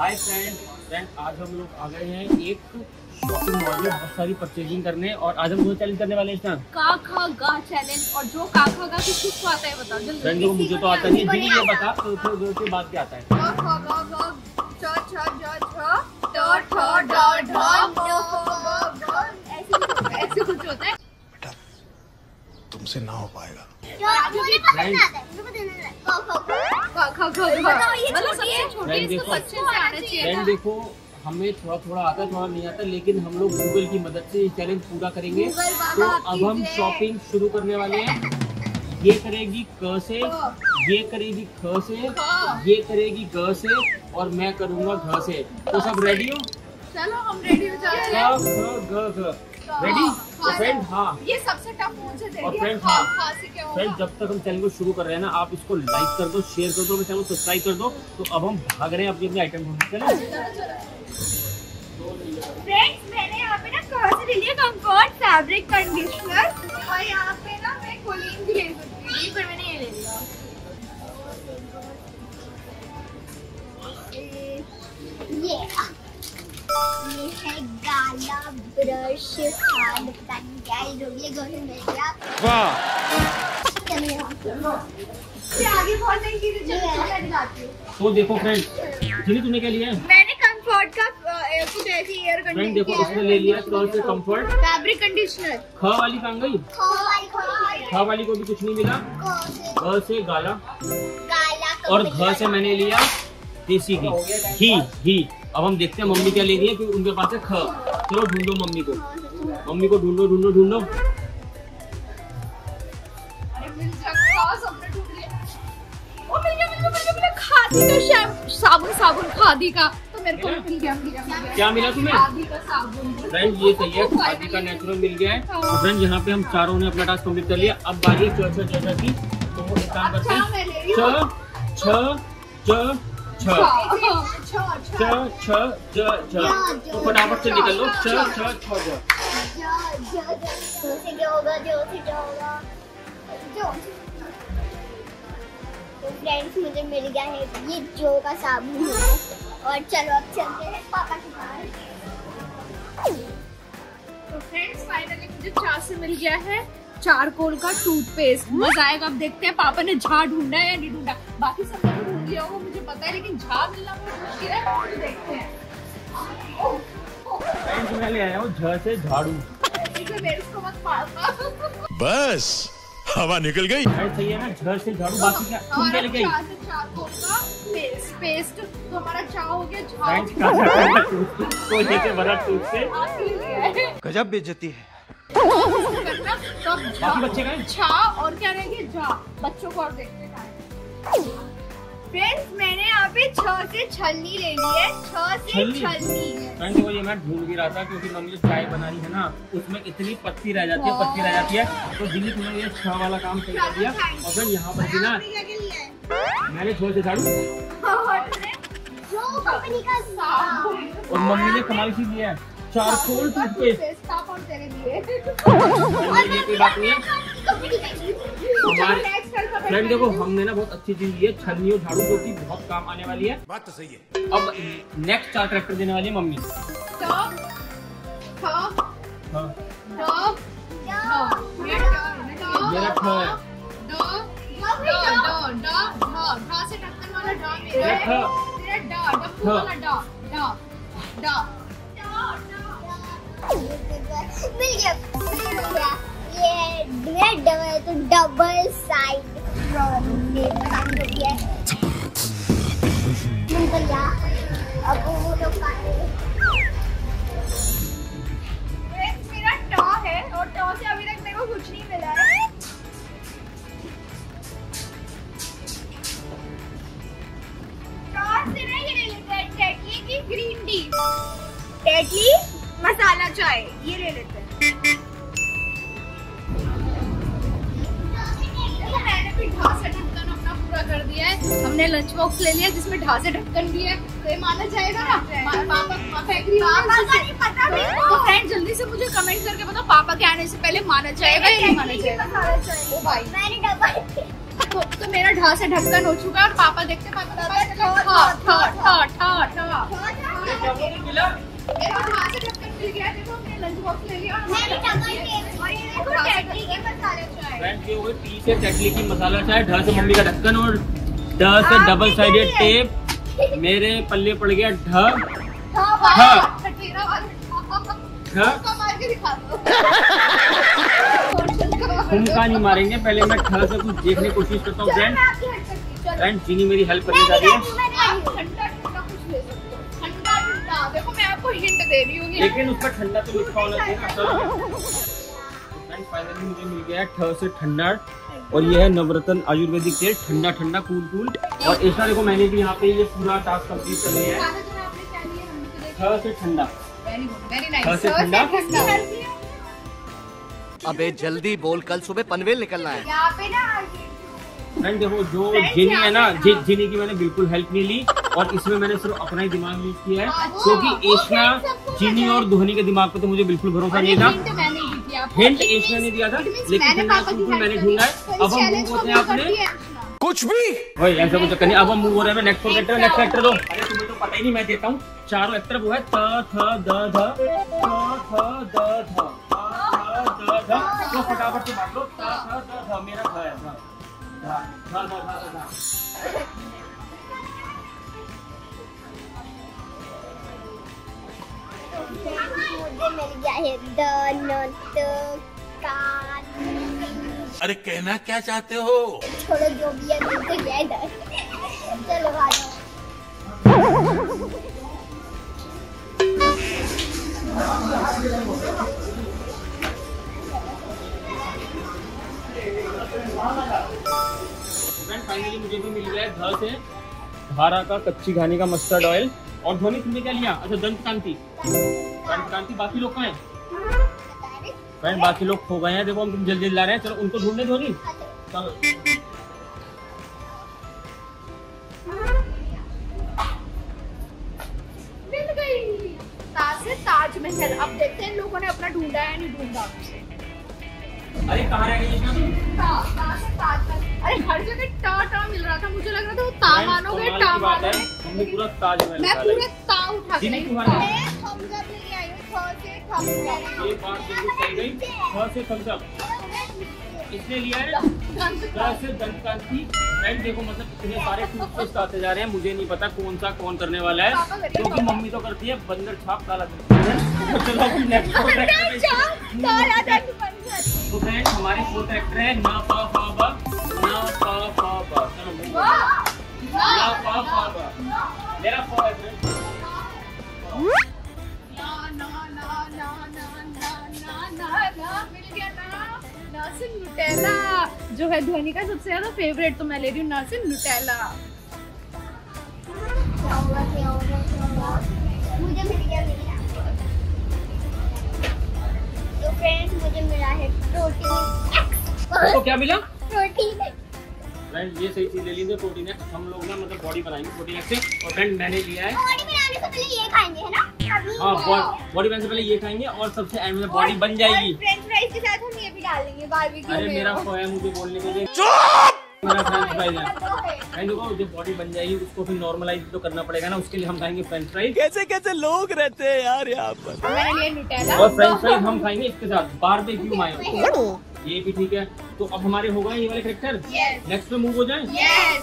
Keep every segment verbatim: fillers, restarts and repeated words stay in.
Hi friend friend आज हम लोग आ गए हैं एक शॉपिंग मॉल में बहुत सारी परचेजिंग करने, और आज हम दो चैलेंज करने वाले हैं, का खा गा चैलेंज। और जो का खा गा किसको आता है बताओ जल्दी। फ्रेंड जो मुझे तो आता नहीं, जिनी ये बता तो फिर दो के बाद क्या आता है। का खा गा गा च छ ज छ ट ठ ड ढ ग ऐसे ऐसे कुछ होता है बेटा, तुमसे ना हो पाएगा। देखो हमें थोड़ा थोड़ा आता है, थोड़ा नहीं आता, लेकिन हम लोग गूगल की मदद से ये चैलेंज पूरा करेंगे। तो अब हम शॉपिंग शुरू करने वाले हैं। ये करेगी क से, ये करेगी ख से, ये करेगी ग से, और मैं करूँगा घ से। तो सब रेडी हो? चलो हम रेडी हो जाएंगे। Ready friend? हाँ, ये सबसे टफ मुझे दे दिया। फ्रेंड हाँ, हाँ से क्या होगा? फ्रेंड जब तक हम चैनल को शुरू कर रहे हैं ना, आप इसको लाइक कर दो, शेयर कर दो, हमें चैनल को सब्सक्राइब कर दो। तो अब हम भाग रहे हैं अपने अपने आइटम को। चलो फ्रेंड्स, मैंने यहाँ पे ना कहाँ से ले लिया कंफर्ट फैब्रिक कंडीशनर, और यहाँ पे ना मैं कोलिन भी ले सकती थी पर मैंने ये ले लिया। ये ये है गाला ब्रश, हाथ पता नहीं क्या ही ढूंढ लिया, गोल मिल गया। वाह, इससे आगे बहुत सारी चीजें चलती जाती हैं। तो देखो फ्रेंड, जिनी तूने क्या लिया है? मैंने कंफर्ट का कुछ ऐसी एयर कंडीशनर। फ्रेंड देखो, इसने ले लिया कौन से कंफर्ट फैब्रिक कंडीशनर। ख वाली काम गई, ख वाली को भी कुछ नहीं मिला। घ से गाला, और घ से मैंने लिया देसी घी। घी अब हम देखते हैं मम्मी क्या ले रही है, क्योंकि उनके पास है ख। चलो ढूंढो मम्मी को, मम्मी को ढूंढो ढूंढो ढूंढो। खादी का शैम्पू, साबुन साबुन खादी का, तो मेरे को मिल गया। क्या मिला तुम्हें? खादी का साबुन। फ्रेंड ये सही है, खादी का नेचुरल मिल गया है। फ्रेंड यहाँ पे हम चारों ने अपना टास्क कम्प्लीट कर लिया। अब बारी चौथा चौथा की, तो वो एक काम करते हैं छ छ छ छ ज ज, तो फटाफट से निकल लो। छ छ छ ज से क्या होगा? जो से क्या होगा? जो। तो फ्रेंड्स मुझे मिल गया है ये जो का साबुन है। और चलो अब चलते हैं पापा के पास। तो फ्रेंड्स फाइनली मुझे चार से मिल गया है चारकोल का टूथपेस्ट। मजा आएगा, अब देखते हैं पापा ने झा ढूंढा है या नहीं ढूंढा। बाकी सब तो ढूंढ लिया होगा मुझे पता है, लेकिन झा मिलना बहुत मुश्किल है। तो देखते हैं। मैं ले आया हूँ झा से झाड़ू। बस हवा निकल गई। सही है ना, झा से झाड़ू। बाकी क्या तुम लेके आई? चारकोल का पेस्ट। तो हमारा झा हो गया। गजब बेइज्जती है। तो बाकी बच्चे का झा और क्या रहेंगे? झा बच्चों को और देखते हैं। फ्रेंड्स मैंने यहाँ पे छ से छलनी ले ली है। छ से छलनी वो ये मैं ढूंढ भी रहा था, क्योंकि मम्मी जो चाय बनानी है ना उसमें इतनी पत्ती रह जाती है, पत्ती रह जाती है। तो जिनी तुमने ये छ वाला काम सही कर दिया। और फिर यहाँ पर भी ना मैंने छ से झाड़ू, और मम्मी ने कमाल की लिया है चारकोल टूथपेस्ट। तेरे लिए कोई बात नहीं है। फ्रेंड देखो हमने ना बहुत अच्छी चीज ली है, छन्नी और झाड़ू, जो की बहुत काम आने वाली है। बात तो सही है। अब नेक्स्ट चार ट्रैक्टर देने वाली है मम्मी। मिल गया, मिल गया। ये डबल तो डबल साइड भैया। अब वो लोग मेरा टॉ है, और टॉ से अभी तक मेरे को कुछ नहीं मिला है। टॉ से ना ये लेते हैं टेटली की ग्रीन टी, टेटली मसाला चाय, ये ले लेते हैं। मैंने भी ढासे ढक्कन अपना पूरा कर दिया है। हमने लंच बॉक्स ले लिया जिसमें ढासे ढक्कन भी है, तो ये माना जाएगा ना। फ्रेंड जल्दी से मुझे कमेंट करके बताओ पापा के आने से पहले माना जाएगा या नहीं माना जाएगा। तो, तो मेरा ढाह से ढक्कन हो चुका है और पापा देखते पापा मेरे को से ढक्कन मिल गया। देखो मैंने लंच बॉक्स ले लिया और मैंने चटनी के मसाला चाय फ्रेंड्स ये हुए टी से चटनी की मसाला चाय, ढ से मंडी का ढक्कन और ढ से डबल साइडेड टेप। मेरे पल्ले पड़ गया ढ ठुमका नहीं मारेंगे, पहले मैं ढ से कुछ देखने की कोशिश करता हूँ। फ्रेंड फ्रेंड जिनी मेरी हेल्प करने जा रही है, हिंट दे रही हूं लेकिन उसका ठंडा तो लिखा होना चाहिए ना। फाइनली मुझे मिल गया ठ से ठंडा और ये है नवरत्न आयुर्वेदिक तेल, ठंडा ठंडा कूल कूल। और ऐसा देखो मैंने भी यहाँ पे ये पूरा टास्क कंप्लीट कर लिया है। ठ से ठंडा वेरी गुड वेरी नाइस, ठ से ठंडा। अबे जल्दी बोल कल सुबह पनवेल निकलना है। यहाँ पे ना फ्रेंड देखो जो जिनी है ना, जिनी की मैंने बिल्कुल हेल्प नहीं ली और इसमें मैंने सिर्फ अपना ही दिमाग यूज किया है क्योंकि ऐसा जिनी और धोनी के दिमाग पे तो मुझे बिल्कुल भरोसा नहीं था। हिंट ऐसा नहीं दिया था लेकिन मैंने ढूंढा है। अब हम मूव होते हैं, आपने कुछ भी भाई ऐसा कुछ करनी। अब हम मूव हो रहे हैं, नेक्स्ट एक्टर नेक्स्ट एक्टर दो। अरे तुम्हें तो पता ही नहीं, मैं देता हूँ चारों एक्टर। वो है फटाफट से बांट लो, मेरा धा, धा, धा, धा, धा। अरे कहना क्या चाहते हो? छोड़ो जो भी है चलो आ जाओ। फाइनली मुझे भी मिल गया है घर से धारा का कच्ची घानी का मस्टर्ड ऑयल। और ध्वनि तुमने क्या लिया? अच्छा दंत कांति, दंत कांति। बाकी लोग कहाँ हैं? फ्रेंड बाकी लोग खो गए हैं। देखो हम जल्दी जल्दी ला रहे हैं, चलो उनको ढूंढने दो। नहीं चलो मिल गई ताज से ताजमहल। अब देखते हैं लोगों ने अपना ढूंढा है नहीं ढूंढा। अरे कहाँ रह गई इसमें? अरे हर जगह टा टा मिल रहा था, मुझे लग रहा था वो तामानो के तामानो। हमने पूरा ताज में मैं पूरे ता उठा के नहीं तुम्हारा मैं थम्स अप लेके आई हूं। थ से थम्स अप, ये बात बिल्कुल सही गई। थ से थम्स अप इसने लिया है। थ से दंत कांति। फ्रेंड देखो मतलब इतने सारे टूथपेस्ट आते जा रहे हैं, मुझे नहीं पता कौन सा कौन करने वाला है क्योंकि मम्मी तो करती है बंदर छाप काला करती है। चलो हम नेक्स्ट प्रोडक्ट पे काला दंत बंदर। तो फ्रेंड हमारे फोर्थ एक्टर है ना पा पा बा ना पा पा बा। चलो ना पा पा बा मेरा फोर्थ एक्टर ना ना ना ना ना ना ना ना मिल गया ना। नासिन नुटेला जो है ध्वनि का सबसे ज्यादा फेवरेट, तो मैं ले रही हूँ नासिन नुटेला। मुझे मिल गया मिल गया। तो फ्रेंड्स मुझे मिला है प्रोटीन। तो क्या मिला? प्रोटीन। फ्रेंड ये सही चीज ले ली थी प्रोटीन एक्स। हम लोग ना मतलब बॉडी बनाएंगे प्रोटीन एक्स से। और फ्रेंड मैंने लिया है बॉडी बनाने से पहले ये खाएंगे है ना। हाँ बॉडी बनाने से पहले ये खाएंगे और सबसे एंड में बॉडी बन जाएगी। फ्रेंच फ्राइज के साथ हम ये भी डाल देंगे बारबेक्यू में। अरे मेरा खोया मुझे बोलने के लिए मेरा फ्रेंच फ्राइज है। फ्रेंड देखो जब बॉडी बन जाएगी उसको फिर नॉर्मलाइज तो करना पड़ेगा ना, उसके लिए हम खाएंगे फ्रेंच फ्राइज। कैसे कैसे लोग रहते हैं यार यहाँ पर। मैंने लिया नुटेला और फ्रेंच फ्राइज हम खाएंगे इसके साथ बारबेक्यू मायो, ये भी ठीक है। तो अब हमारे हो गए ये वाले कैरेक्टर। नेक्स्ट पे मूव हो जाए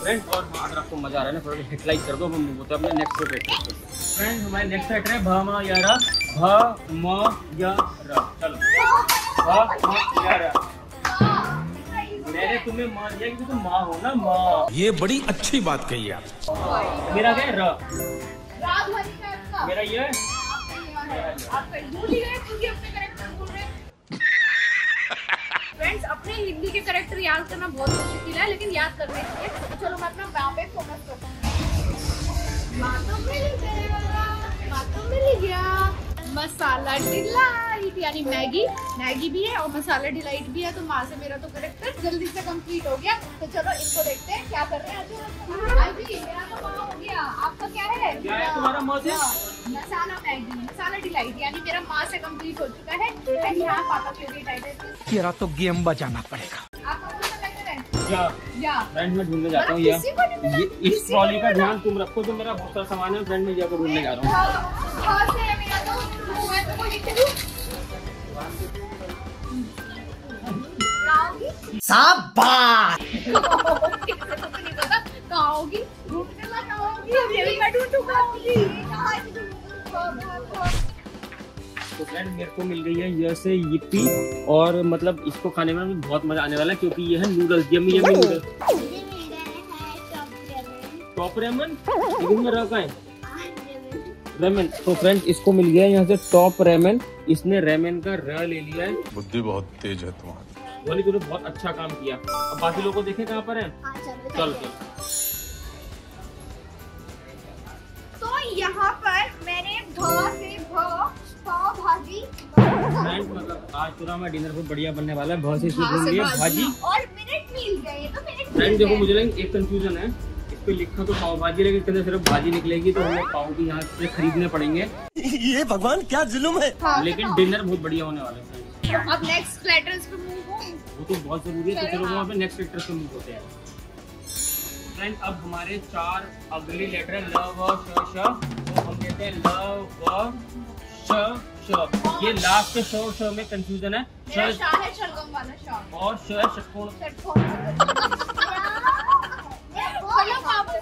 फ्रेंड। और अगर आपको मजा आ रहा है ना थोड़ा हिट लाइक कर दो, हम मूव होते हैं अपने नेक्स्ट कैरेक्टर। फ्रेंड हमारे नेक्स्ट कैरेक्टर है भामा यारा। भामा यारा चलो भामा यारा। मैंने तुम्हें मां दिया क्योंकि तुम मां हो ना मां, ये बड़ी अच्छी बात कही आप। मेरा क्या है र, मेरा ये फ्रेंड्स अपने हिंदी के कैरेक्टर याद करना बहुत मुश्किल है लेकिन याद करने चाहिए। चलो मैं अपना वहाँ पे फोकस करता हूँ। मातम मिल गया, मातम मिल गया। मसाला डिलाइट यानी मैगी, मैगी भी है और मसाला डिलाइट भी है। तो माँ से मेरा तो कैरेक्टर जल्दी से कंप्लीट हो गया। तो चलो इसको देखते हैं क्या कर रहे हैं। आज मेरा तो माँ हो गया, आपका क्या है? तुम्हारा माँ से मसाला मैगी मसाला डिलाइट यानी मेरा माँ से कंप्लीट हो चुका है। यहाँ पापा के लिए तेरा तो गेम बजाना पड़ेगा। आपका कौन सा कैरेक्टर है? जा, या। फ्रेंड में ढूंढने जाता हूँ। इस ट्रॉली का ध्यान तुम रखो, तो मेरा बहुत सारा सामान है, फ्रेंड में जाकर ढूंढने जा रहा हूँ। शाबाश। तो फ्रेंड मेरे को मिल गई है जैसे यिप्पी, और मतलब इसको खाने में बहुत मजा आने वाला है क्योंकि ये है noodles, yummy yummy noodles. Top Ramon में रखा है रेमन। तो फ्रेंड इसको मिल गया है यहाँ से टॉप रेमन, इसने रेमन का र ले लिया है। बुद्धि बहुत तेज है तुम्हारी धोनी, तूने बहुत अच्छा काम किया। अब बाकी लोगों को देखे कहाँ पर है। चल तो यहाँ पर मैंने भाजी फ्रेंड, मतलब आज पूरा मैं डिनर बहुत बढ़िया बनने वाला है, बहुत सी चीजें भाजी और मिनट मिल गए। तो मिनट फ्रेंड देखो, मुझे लगे एक कंफ्यूजन है, इस पे लिखा तो पाव भाजी लेकिन इसके अंदर सिर्फ भाजी निकलेगी, तो हमें पाव भी यहाँ से खरीदने पड़ेंगे। ये भगवान क्या जुल्म है। लेकिन डिनर बहुत बढ़िया होने वाला है। अब नेक्स्ट लेटर्स पे मूव हो, वो तो बहुत जरूरी है, तो चलो वहाँ पे नेक्स्ट लेटर्स पे मूव होते हैं। फ्रेंड अब हमारे चार अगले लेटर है ल व श, तो हम कहते हैं ल व श। ये लास्ट के शो शो में कंफ्यूजन है, मेरा शाह है शलगम वाला शाह और शो है षटकोण।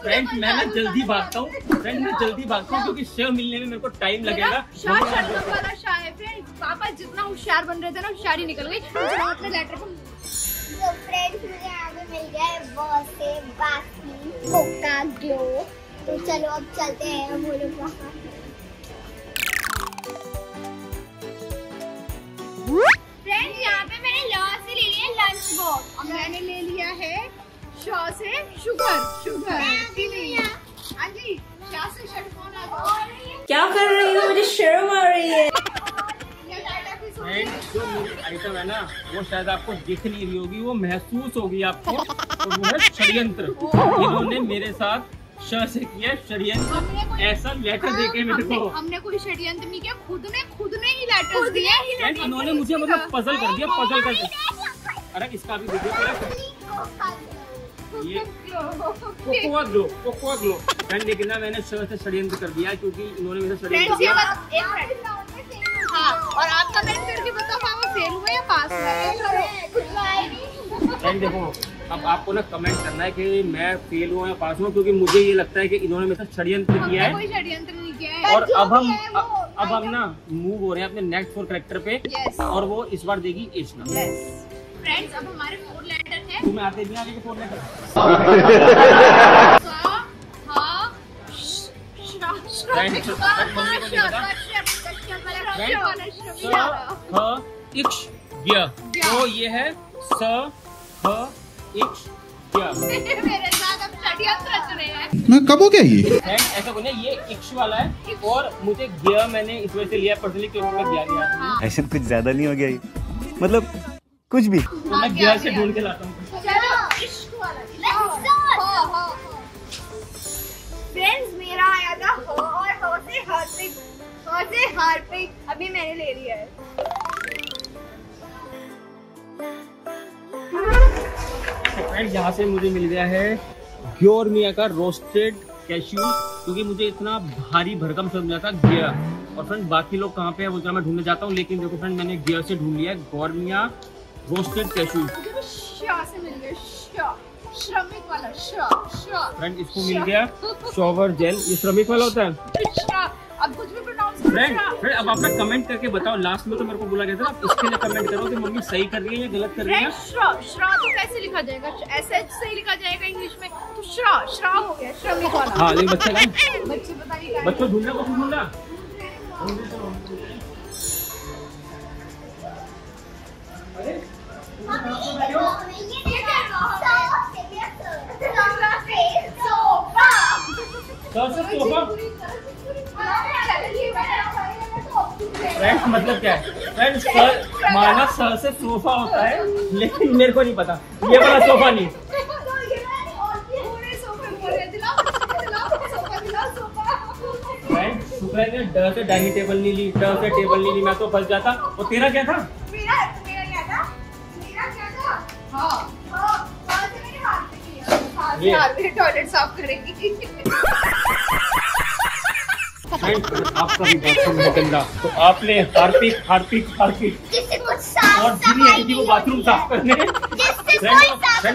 फ्रेंड मैं ना जल्दी भागता हूँ, फ्रेंड मैं जल्दी भागता हूँ क्योंकि शो मिलने में मेरे को टाइम लगेगा। शाह शलगम वाला शाह है। फ्रेंड पापा जितना होशियार बन रहे थे ना, होशियारी निकल गई। चलो अपने लेटर को। तो फ्रेंड्स मुझे आगे मिल गया है बहुत से बाकी कोका ग्लो। तो चलो अब चलते हैं हम लोग वहाँ। फ्रेंड्स यहाँ पे मैंने लॉ से ले लिया लंच बॉक्स, और मैंने ले लिया है शॉ से शुगर शुगर अंजी शॉ से शटकोन। और क्या कर रही हो, मुझे शर्म आ रही है। जो आइटम है ना वो शायद आपको दिख नहीं रही होगी, वो महसूस होगी आपको, तो वो है षड्यंत्र। इन्होंने मेरे साथ शह से किया षड्यंत्र, ऐसा लेटर देके मेरे को। हमने कोई षड्यंत्र नहीं किया, खुद ने खुद ने ही लेटर्स दिए। इन्होंने मुझे मतलब पजल कर दिया, पजल कर दिया। अरे इसका भी ये cocoa glow cocoa glow friend, लेकिन ना मैंने शह से षड्यंत्र कर दिया क्योंकि इन्होंने मेरे से षड्यंत्र किया। और आपका करके बताओ फेल हुआ या पास हुआ। फ्रेंड देखो अब आपको ना कमेंट करना है कि मैं फेल हुआ या पास हुआ, क्योंकि मुझे ये लगता है कि इन्होंने मेरे साथ षड्यंत्र किया है। कोई षड्यंत्र नहीं किया है। और अब हम अब हम ना मूव हो रहे हैं अपने नेक्स्ट फोर कैरेक्टर पे। yes. और वो इस बार देगी एच ना। फ्रेंड्स अब हमारे फोर लेटर हैं। तुम्हें आते नहीं आगे के फोर लेटर तो ये है स ह मेरे साथ अब षड्यंत्र रच रहे हैं। मैं कब हो गया ये? ऐसा बोले ये इक्ष वाला है, और मुझे गया मैंने इस वजह से लिया पर्सनली क्योंकि मैं गया गया। ऐसे कुछ ज्यादा नहीं हो गया ये, मतलब कुछ भी। तो मैं गया से ढूंढ के लाता हूँ। चलो इश्क वाला लेट्स गो। फ्रेंड्स मेरा आया था हो, और हो से हार्पिक, हो से हार्पिक अभी मैंने ले लिया है। फ्रेंड यहाँ से मुझे मिल गया है गोरनिया का रोस्टेड कैश्यू, क्योंकि मुझे इतना भारी भरकम समझ में आता गया। और फ्रेंड बाकी लोग कहाँ पे हैं वो जरा मैं ढूंढने जाता हूँ, लेकिन देखो फ्रेंड मैंने गया से ढूंढ लिया है गोरनिया रोस्टेड कैश्यू। श्रमिक वाला फ्रेंड इसको मिल गया शॉवर जेल, ये श्रमिक वाला होता है। अब कुछ भी प्रोनाउंस करो फ्रेंड। फ्रेंड अब आपने कमेंट करके बताओ, लास्ट में तो मेरे को बोला गया था, आप इसके लिए कमेंट करो कि मम्मी सही कर रही है या गलत कर रही है। श्रा श्रा तो कैसे लिखा जाएगा, एस एच से ही लिखा जाएगा इंग्लिश में, तो श्रा श्रा हो गया श्रमिक वाला। हां ये बच्चे का बच्चे पता नहीं बच्चों ढूंढना को ढूंढना। अरे ये क्या कहा है, सो सोफा। फ्रेंड्स मतलब क्या है, फ्रेंड्स माना सर से सोफा होता है, लेकिन मेरे को नहीं पता ये वाला सोफा नहीं। फ्रेंड्स शुक्र है डर से डाइनिंग टेबल नहीं ली, डर से टेबल नहीं ली, मैं तो फंस जाता। और तेरा क्या था? मेरा मेरा क्या था मेरा क्या था हाँ। से हार्पिक टॉयलेट साफ करेगी। आपका भी बाथरूम है गंदा, तो आपने हार्पिक हार्पिक हार्पिक और जिनी आई थी वो बाथरूम साफ करने। फ्रेंड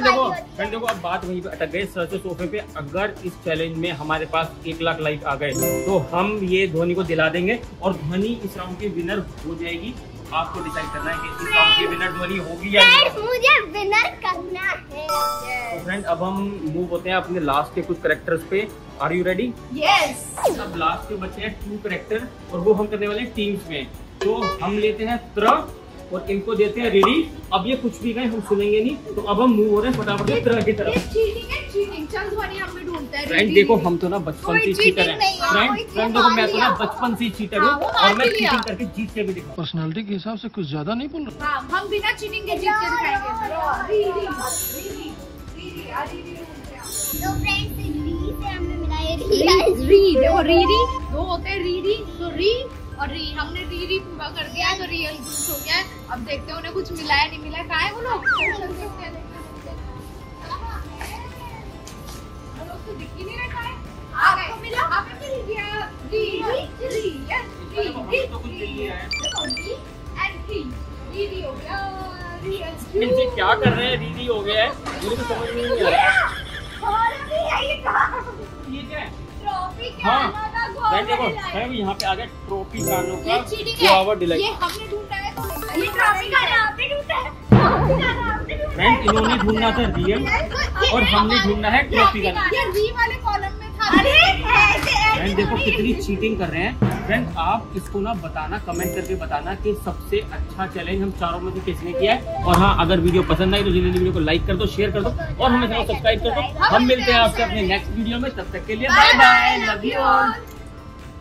देखो, फ्रेंड देखो, अब बात वहीं पे अटक गई सर से सोफे पे। अगर इस चैलेंज में हमारे पास एक लाख लाइक आ गए तो हम ये ध्वनि को दिला देंगे और ध्वनि इस राउंड की विनर हो जाएगी। आपको डिसाइड करना है कि इस राउंड की विनर ध्वनि होगी या नहीं। मुझे विनर करना है। तो फ्रेंड अब हम मूव होते हैं अपने लास्ट के कुछ करेक्टर्स पे। Are you ready? यस। अब लास्ट के बचे हैं टू करेक्टर और वो हम करने वाले टीम्स में। तो हम लेते हैं त्र और इनको देते हैं रेडी। अब ये कुछ भी गए हम सुनेंगे नहीं, तो अब हम मूव हो रहे हैं फटाफट से त्र की तरफ। फ्रेंड देखो हम तो ना बचपन से चीटर हैं। फ्रेंड फ्रेंड देखो मैं तो ना बचपन से चीटर हूँ और मैं चीटिंग करके जीत के भी दिखाऊँ। पर्सनालिटी के हिसाब से कुछ ज्यादा नहीं बोल रहा। हम बिना चीटिंग के जीत के दिखाएंगे। तो फ्रेंड्स री से हमने मिला ये री री देखो रीरी दो होते हैं रीरी तो री और री हमने री री पूरा कर दिया तो रियल गुड्स हो गया। अब देखते हैं उन्हें कुछ मिला है नहीं मिला। कहाँ है वो लोग? आपको मिला? आपने मिल गया D D D yes D D तो कुछ मिल गया है। देखो D and D D D हो गया डी एंड डी। इनसे क्या कर रहे हैं? डी डी हो गया है मुझे तो समझ में नहीं आ रहा। और भी है ये कहां? ये क्या है? ट्रॉफी क्या नादा गो। बैठ देखो भाई यहां पे आ गया ट्रॉफी कानों का पावर डिलाइट। ये हमने ढूंढा है तो ये ट्रॉफी का आपने ढूंढा है। फ्रेंड इन्होंने ढूंढना था रियल और हमने ढूंढना है ट्रॉफी का। री वाले कॉलम में था। फ्रेंड देखो कितनी चीटिंग कर रहे हैं। फ्रेंड आप इसको ना बताना, कमेंट करके बताना कि सबसे अच्छा चैलेंज हम चारों में से किसने किया है। और हाँ अगर वीडियो पसंद आई तो जिन्हें वीडियो को लाइक कर दो, शेयर कर दो और हमें सब्सक्राइब कर दो। हम मिलते हैं आपसे अपने नेक्स्ट वीडियो में। तब तक के लिए bye bye, love you all.